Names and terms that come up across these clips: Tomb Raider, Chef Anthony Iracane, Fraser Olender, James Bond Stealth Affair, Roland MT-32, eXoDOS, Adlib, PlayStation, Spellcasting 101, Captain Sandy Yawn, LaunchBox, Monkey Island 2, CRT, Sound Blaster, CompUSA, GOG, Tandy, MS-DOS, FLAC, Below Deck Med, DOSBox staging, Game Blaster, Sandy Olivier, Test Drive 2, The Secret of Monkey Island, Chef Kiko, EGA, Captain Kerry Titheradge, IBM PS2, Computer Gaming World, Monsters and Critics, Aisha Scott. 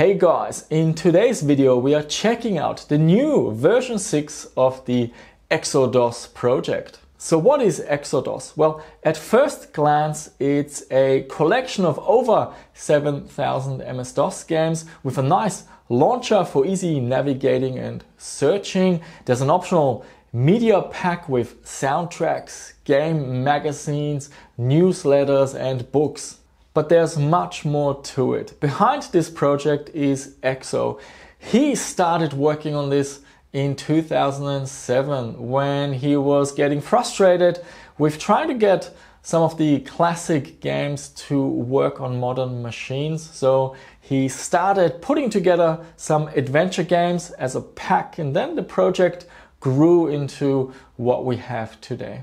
Hey guys, in today's video we are checking out the new version 6 of the eXoDOS project. So what is eXoDOS? Well, at first glance it's a collection of over 7,000 MS-DOS games with a nice launcher for easy navigating and searching. There's an optional media pack with soundtracks, game magazines, newsletters and books. But there's much more to it. Behind this project is eXo. He started working on this in 2007 when he was getting frustrated with trying to get some of the classic games to work on modern machines. So he started putting together some adventure games as a pack, and then the project grew into what we have today.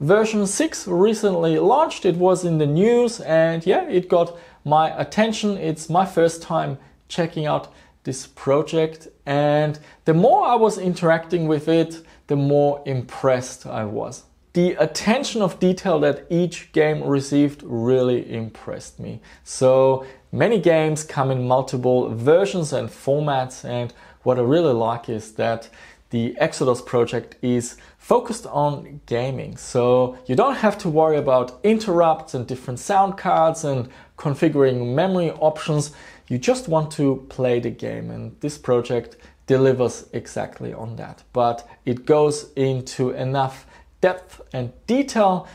Version 6 recently launched. It was in the news and yeah, it got my attention. It's my first time checking out this project, and the more I was interacting with it, the more impressed I was. The attention of detail that each game received really impressed me. So many games come in multiple versions and formats, and what I really like is that the eXoDOS project is focused on gaming, so you don't have to worry about interrupts and different sound cards and configuring memory options. You just want to play the game, and this project delivers exactly on that. But it goes into enough depth and detail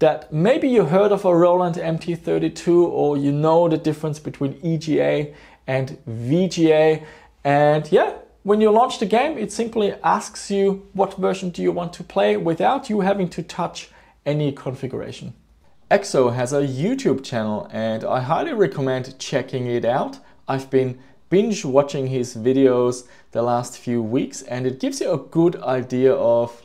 that maybe you heard of a Roland MT-32, or you know the difference between EGA and VGA, and yeah, when you launch the game, it simply asks you what version do you want to play without you having to touch any configuration. eXo has a YouTube channel and I highly recommend checking it out. I've been binge watching his videos the last few weeks, and it gives you a good idea of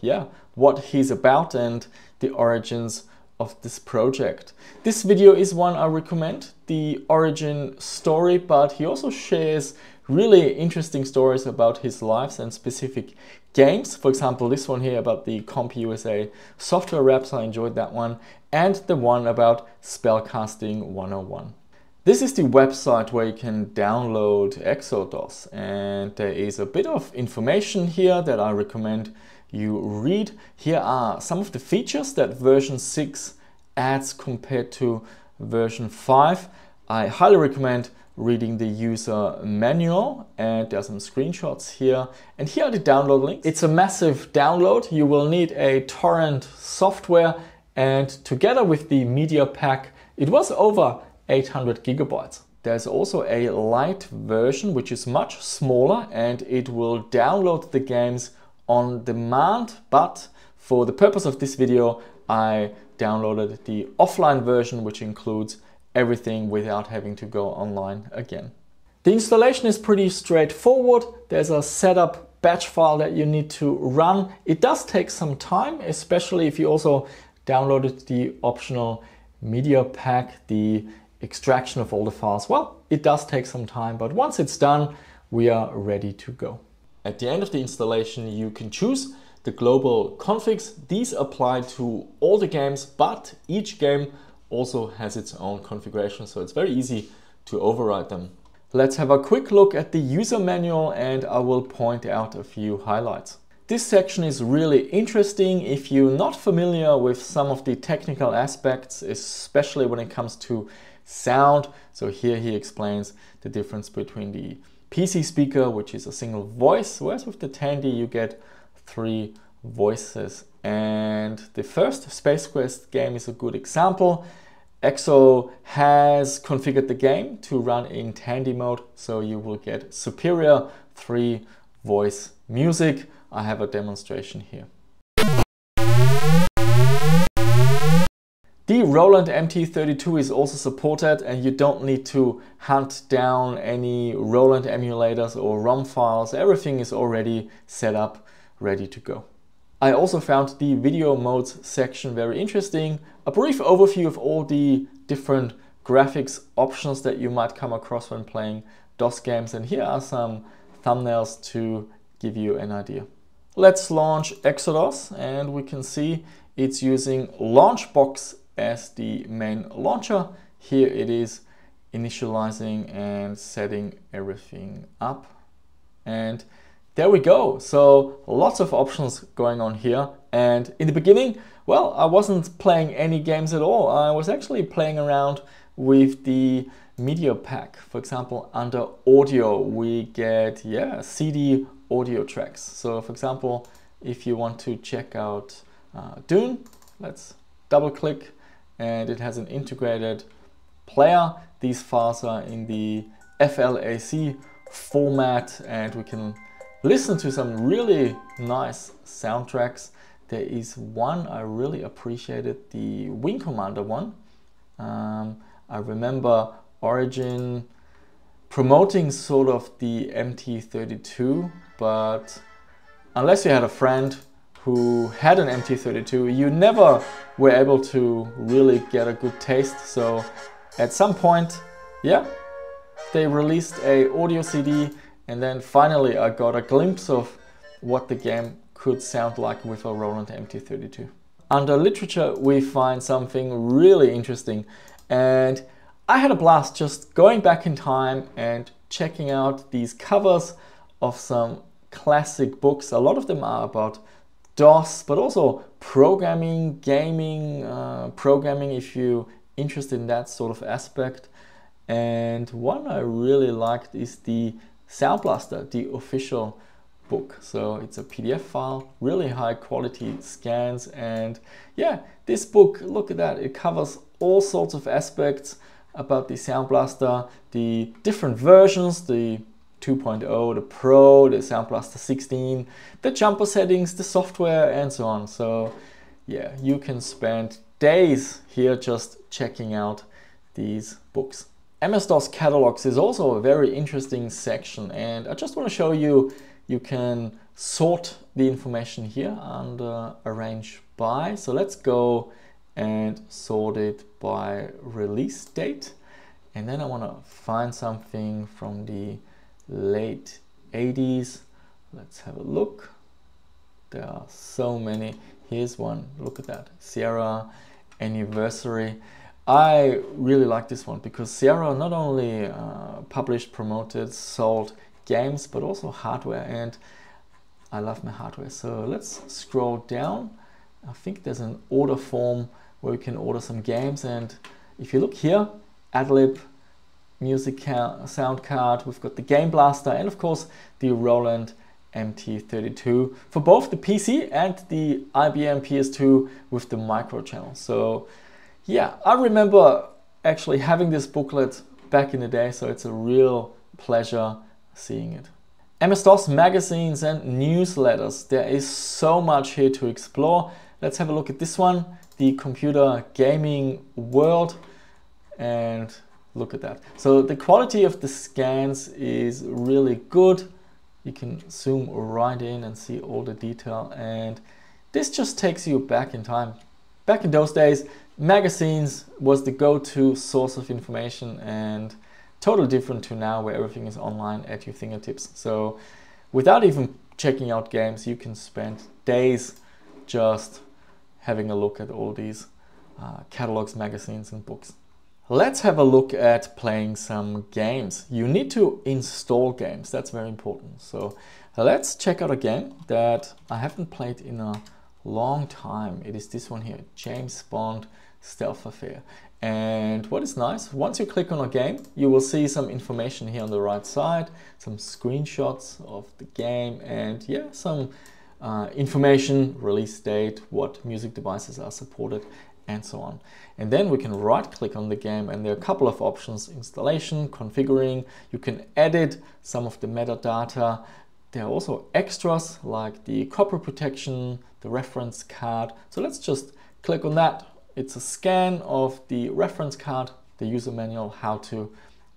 what he's about and the origins of this project. This video is one I recommend, the origin story, but he also shares really interesting stories about his lives and specific games. For example, this one here about the CompUSA software wraps, I enjoyed that one, and the one about Spellcasting 101. This is the website where you can download eXoDOS, and there is a bit of information here that I recommend you read. Here are some of the features that version 6 adds compared to version 5. I highly recommend reading the user manual, and there are some screenshots here, and here are the download links. It's a massive download. You will need a torrent software, and together with the media pack it was over 800 gigabytes. There's also a light version which is much smaller, and it will download the games on demand, but for the purpose of this video I downloaded the offline version, which includes everything without having to go online again. The installation is pretty straightforward. There's a setup batch file that you need to run. It does take some time, especially if you also downloaded the optional media pack, the extraction of all the files. Well, it does take some time, but once it's done, we are ready to go. At the end of the installation, you can choose the global configs. These apply to all the games, but each game also has its own configuration, so it's very easy to override them. Let's have a quick look at the user manual, and I will point out a few highlights. This section is really interesting if you're not familiar with some of the technical aspects, especially when it comes to sound. So here he explains the difference between the PC speaker, which is a single voice, whereas with the Tandy you get three voices. And the first Space Quest game is a good example. eXo has configured the game to run in Tandy mode, so you will get superior three voice music. I have a demonstration here. The Roland MT-32 is also supported, and you don't need to hunt down any Roland emulators or ROM files. Everything is already set up, ready to go. I also found the video modes section very interesting. A brief overview of all the different graphics options that you might come across when playing DOS games, and here are some thumbnails to give you an idea. Let's launch eXoDOS, and we can see it's using LaunchBox as the main launcher. Here it is initializing and setting everything up. And there we go. So lots of options going on here. And in the beginning, well, I wasn't playing any games at all. I was actually playing around with the media pack. For example, under audio, we get, yeah, CD audio tracks. So for example, if you want to check out Dune, let's double click and it has an integrated player. These files are in the FLAC format and we can listen to some really nice soundtracks. There is one I really appreciated, the Wing Commander one. I remember Origin promoting sort of the MT-32, but unless you had a friend who had an MT-32, you never were able to really get a good taste. So at some point, yeah, they released a audio CD, and then finally I got a glimpse of what the game could sound like with a Roland MT-32. Under literature, we find something really interesting, and I had a blast just going back in time and checking out these covers of some classic books. A lot of them are about DOS, but also programming, gaming, programming if you're interested in that sort of aspect. And one I really liked is the Sound Blaster, the official book. So it's a PDF file, really high quality scans. And yeah, this book, look at that, it covers all sorts of aspects about the Sound Blaster, the different versions, the 2.0, the Pro, the Sound Blaster 16, the jumper settings, the software, and so on. So yeah, you can spend days here just checking out these books. MS-DOS catalogs is also a very interesting section, and I just want to show you, you can sort the information here under arrange by. So let's go and sort it by release date. And then I want to find something from the late 80s. Let's have a look. There are so many. Here's one, look at that. Sierra Anniversary. I really like this one because Sierra not only published, promoted, sold games, but also hardware, and I love my hardware. So let's scroll down. I think there's an order form where you can order some games, and if you look here, Adlib, music sound card, we've got the Game Blaster, and of course the Roland MT-32 for both the PC and the IBM PS2 with the micro channel. So yeah, I remember actually having this booklet back in the day, so it's a real pleasure seeing it. MS-DOS magazines and newsletters. There is so much here to explore. Let's have a look at this one, the Computer Gaming World, and look at that. So the quality of the scans is really good. You can zoom right in and see all the detail, and this just takes you back in time. Back in those days, magazines was the go-to source of information, and totally different to now where everything is online at your fingertips. So without even checking out games, you can spend days just having a look at all these catalogs, magazines and books. Let's have a look at playing some games. You need to install games, that's very important. So let's check out a game that I haven't played in a long time. It is this one here, James Bond Stealth Affair. And what is nice, once you click on a game, you will see some information here on the right side, some screenshots of the game, and yeah, some information, release date, what music devices are supported, and so on. And then we can right click on the game, and there are a couple of options, installation, configuring. You can edit some of the metadata. There are also extras like the copy protection, the reference card. So let's just click on that. It's a scan of the reference card, the user manual, how to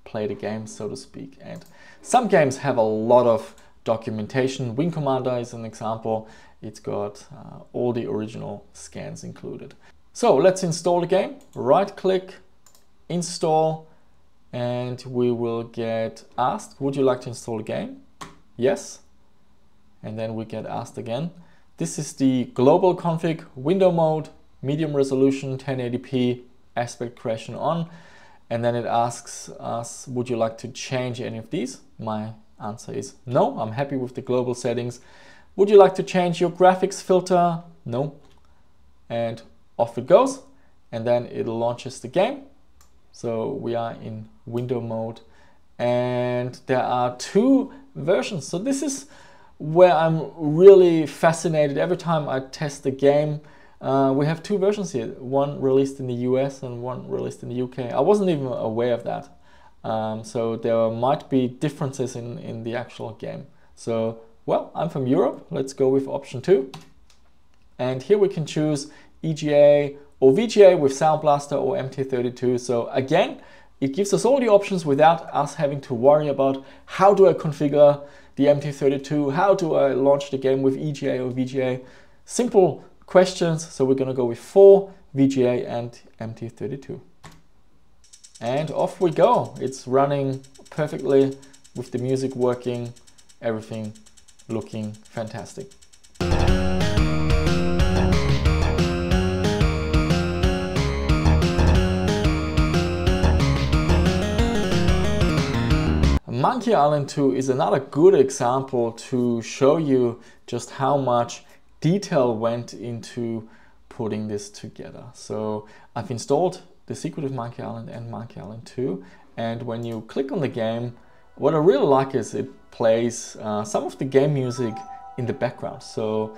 play the game, so to speak. And some games have a lot of documentation. Wing Commander is an example. It's got all the original scans included. So let's install the game. Right click, install, and we will get asked, would you like to install the game? Yes. And then we get asked again. This is the global config, window mode, medium resolution, 1080p, aspect correction on, and then it asks us, would you like to change any of these? My answer is no, I'm happy with the global settings. Would you like to change your graphics filter? No. And off it goes, and then it launches the game. So we are in window mode, and there are two versions. So this is where I'm really fascinated every time I test the game. We have two versions here, one released in the US and one released in the UK. I wasn't even aware of that. So there might be differences in the actual game. So, well, I'm from Europe. Let's go with option 2. And here we can choose EGA or VGA with Sound Blaster or MT-32. So again, it gives us all the options without us having to worry about how do I configure the MT-32, how do I launch the game with EGA or VGA. Simple questions, so we're gonna go with 4, VGA and MT-32. And off we go. It's running perfectly with the music working, everything looking fantastic. Monkey Island 2 is another good example to show you just how much detail went into putting this together. So I've installed The Secret of Monkey Island and Monkey Island 2, and when you click on the game, what I really like is it plays some of the game music in the background. So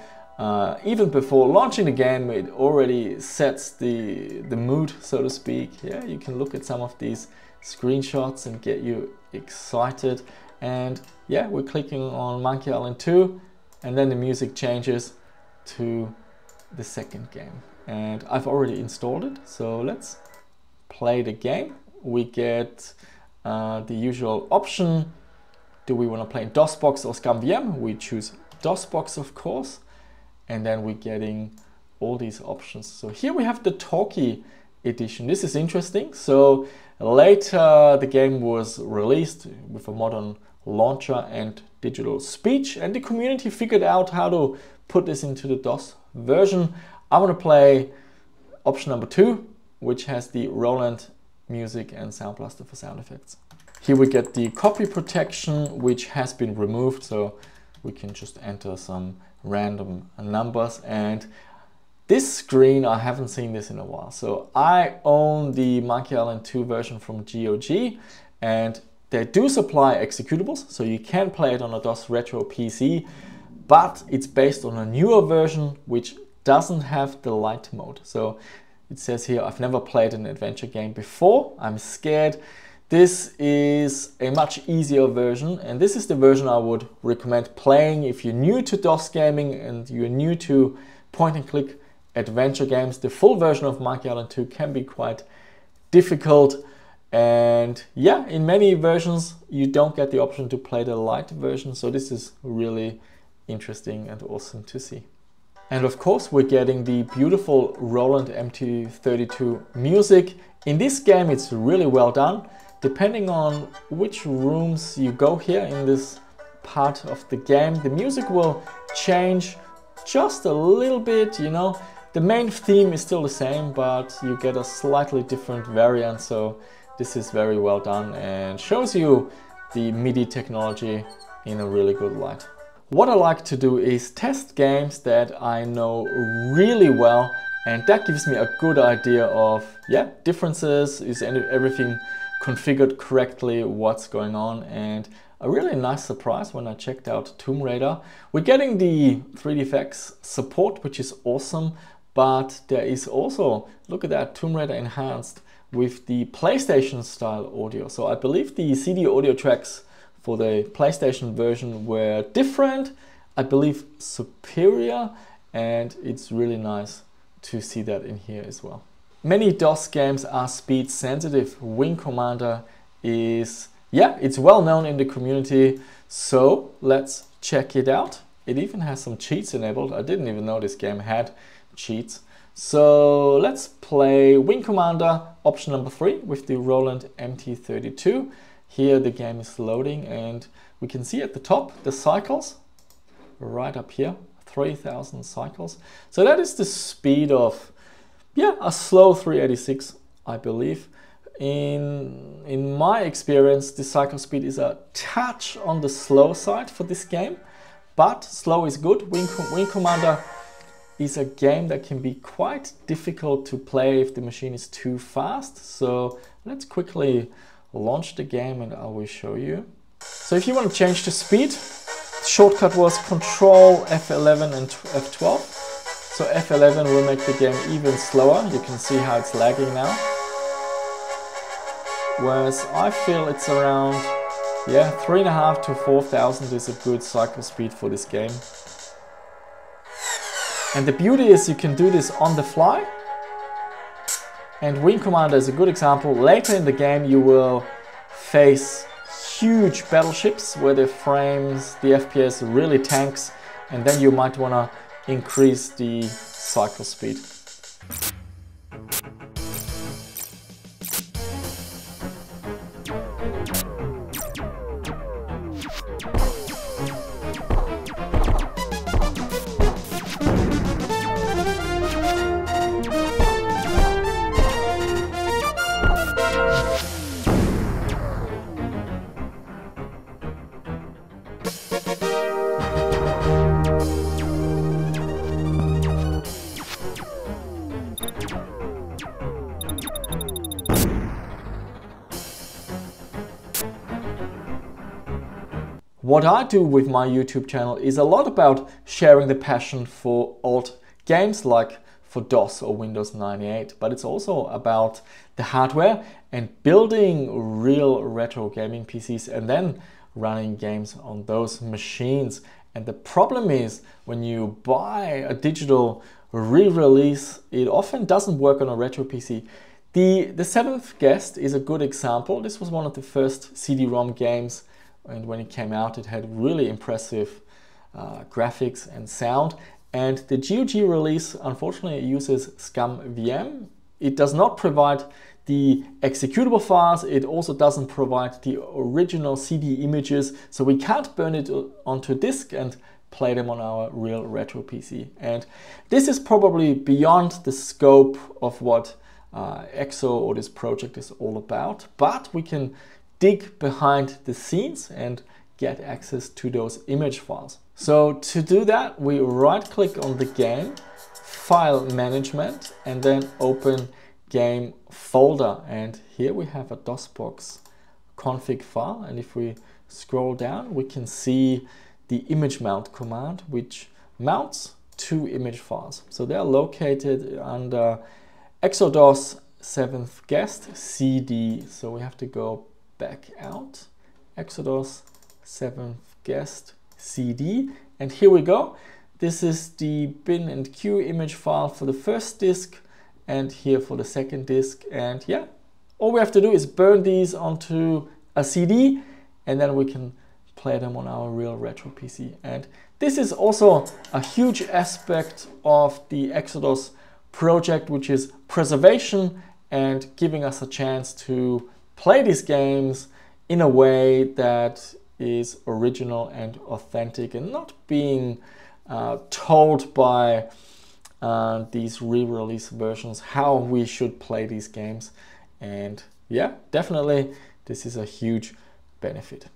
even before launching the game, it already sets the mood, so to speak. Yeah, you can look at some of these screenshots and get you excited. And yeah, we're clicking on Monkey Island 2, and then the music changes to the second game. And I've already installed it, so let's play the game. We get the usual option. Do we want to play in DOSBox or ScummVM? We choose DOSBox, of course, and then we're getting all these options. So here we have the talkie edition. This is interesting. So later the game was released with a modern launcher and digital speech, and the community figured out how to put this into the DOS version. I want to play option number 2, which has the Roland music and Sound Blaster for sound effects. Here we get the copy protection, which has been removed, so we can just enter some random numbers. And this screen, I haven't seen this in a while. So I own the Monkey Island 2 version from GOG, and they do supply executables, so you can play it on a DOS Retro PC, but it's based on a newer version which doesn't have the light mode. So it says here, I've never played an adventure game before, I'm scared. This is a much easier version, and this is the version I would recommend playing if you're new to DOS gaming and you're new to point-and-click adventure games. The full version of Monkey Island 2 can be quite difficult. And yeah, in many versions, you don't get the option to play the light version. So this is really interesting and awesome to see. And of course, we're getting the beautiful Roland MT-32 music. In this game, it's really well done. Depending on which rooms you go here in this part of the game, the music will change just a little bit, you know. The main theme is still the same, but you get a slightly different variant. So this is very well done and shows you the MIDI technology in a really good light. What I like to do is test games that I know really well, and that gives me a good idea of, yeah, differences, is everything configured correctly, what's going on. And a really nice surprise when I checked out Tomb Raider. We're getting the 3DFX support, which is awesome, but there is also, look at that, Tomb Raider enhanced with the PlayStation style audio. So I believe the CD audio tracks for the PlayStation version were different, I believe superior, and it's really nice to see that in here as well. Many DOS games are speed sensitive. Wing Commander is, yeah, it's well known in the community, so let's check it out. It even has some cheats enabled. I didn't even know this game had cheats. So let's play Wing Commander option number 3 with the Roland MT-32. Here the game is loading, and we can see at the top the cycles right up here, 3,000 cycles. So that is the speed of, yeah, a slow 386, I believe. In my experience, the cycle speed is a touch on the slow side for this game, but slow is good. Wing Commander is a game that can be quite difficult to play if the machine is too fast. So let's quickly launch the game and I will show you. So if you want to change the speed, the shortcut was Control F11 and F12. So F11 will make the game even slower. You can see how it's lagging now. Whereas I feel it's around, yeah, 3.5 to 4,000 is a good cycle speed for this game. And the beauty is you can do this on the fly. And Wing Commander is a good example. Later in the game you will face huge battleships where the frames, the FPS really tanks, and then you might want to increase the cycle speed. What I do with my YouTube channel is a lot about sharing the passion for old games like for DOS or Windows 98, but it's also about the hardware and building real retro gaming PCs and then running games on those machines. And the problem is when you buy a digital re-release, it often doesn't work on a retro PC. The Seventh Guest is a good example. This was one of the first CD-ROM games. And when it came out, it had really impressive graphics and sound. And the GOG release, unfortunately, uses ScummVM. It does not provide the executable files. It also doesn't provide the original CD images. So we can't burn it onto disk and play them on our real retro PC. And this is probably beyond the scope of what EXO or this project is all about, but we can dig behind the scenes and get access to those image files. So to do that, we right click on the game, file management, and then open game folder. And here we have a DOSBox config file. And if we scroll down, we can see the image mount command, which mounts two image files. So they're located under eXoDOS 7th Guest CD. So we have to go back out, eXoDOS 7th Guest CD, and here we go. This is the bin and queue image file for the first disk and here for the second disk, and yeah, all we have to do is burn these onto a CD and then we can play them on our real retro PC. And this is also a huge aspect of the eXoDOS project, which is preservation and giving us a chance to play these games in a way that is original and authentic and not being told by these re-release versions how we should play these games. And yeah, definitely this is a huge benefit.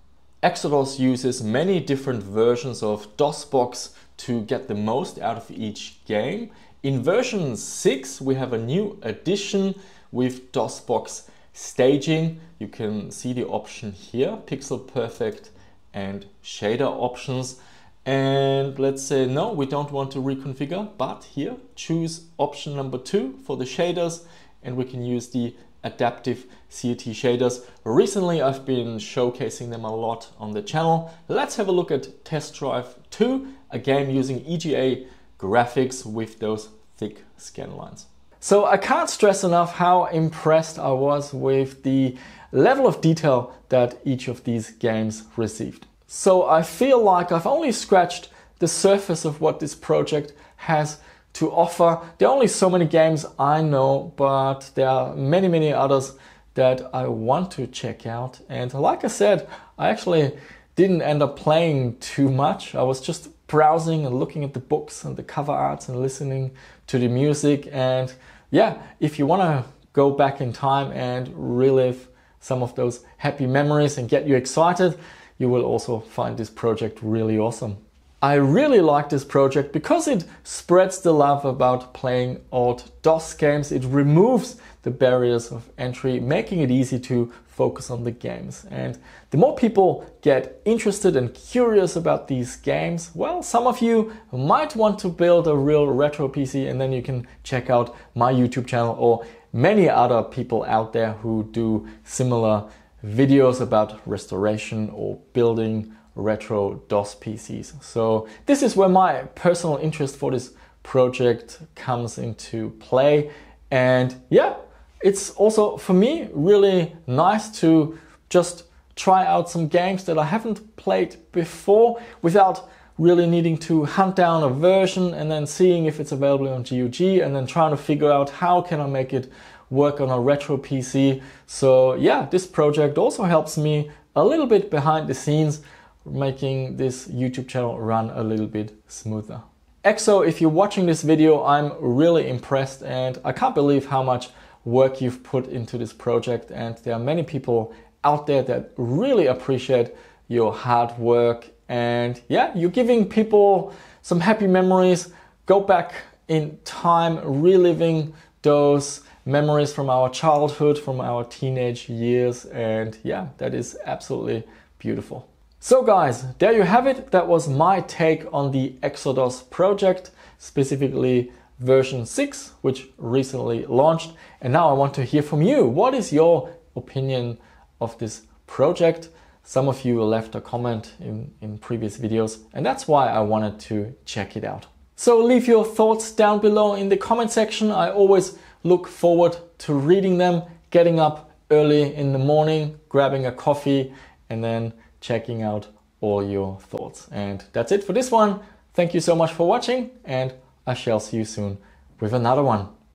eXoDOS uses many different versions of DOSBox to get the most out of each game. In version 6 we have a new addition with DOSBox staging. You can see the option here, pixel perfect and shader options. And let's say no, we don't want to reconfigure, but here choose option number 2 for the shaders and we can use the adaptive CRT shaders. Recently I've been showcasing them a lot on the channel. Let's have a look at Test Drive 2, a game using EGA graphics with those thick scan lines. So I can't stress enough how impressed I was with the level of detail that each of these games received. So I feel like I've only scratched the surface of what this project has to offer. There are only so many games I know, but there are many, many others that I want to check out. And like I said, I actually didn't end up playing too much. I was just browsing and looking at the books and the cover arts and listening to the music. And yeah, if you want to go back in time and relive some of those happy memories and get you excited, you will also find this project really awesome. I really like this project because it spreads the love about playing old DOS games. It removes the barriers of entry, making it easy to focus on the games. And the more people get interested and curious about these games, well, some of you might want to build a real retro PC, and then you can check out my YouTube channel or many other people out there who do similar videos about restoration or building retro DOS PCs. So this is where my personal interest for this project comes into play. And yeah, it's also for me really nice to just try out some games that I haven't played before without really needing to hunt down a version and then seeing if it's available on GOG and then trying to figure out how can I make it work on a retro PC. So yeah, this project also helps me a little bit behind the scenes, making this YouTube channel run a little bit smoother. eXo, if you're watching this video, I'm really impressed and I can't believe how much work you've put into this project, and there are many people out there that really appreciate your hard work. And yeah, you're giving people some happy memories. Go back in time, reliving those memories from our childhood, from our teenage years, and yeah, that is absolutely beautiful. So guys, there you have it. That was my take on the eXoDOS project, specifically version 6, which recently launched. And now I want to hear from you. What is your opinion of this project? Some of you left a comment in previous videos, and that's why I wanted to check it out. So leave your thoughts down below in the comment section. I always look forward to reading them, getting up early in the morning, grabbing a coffee, and then checking out all your thoughts. And that's it for this one. Thank you so much for watching, and I shall see you soon with another one.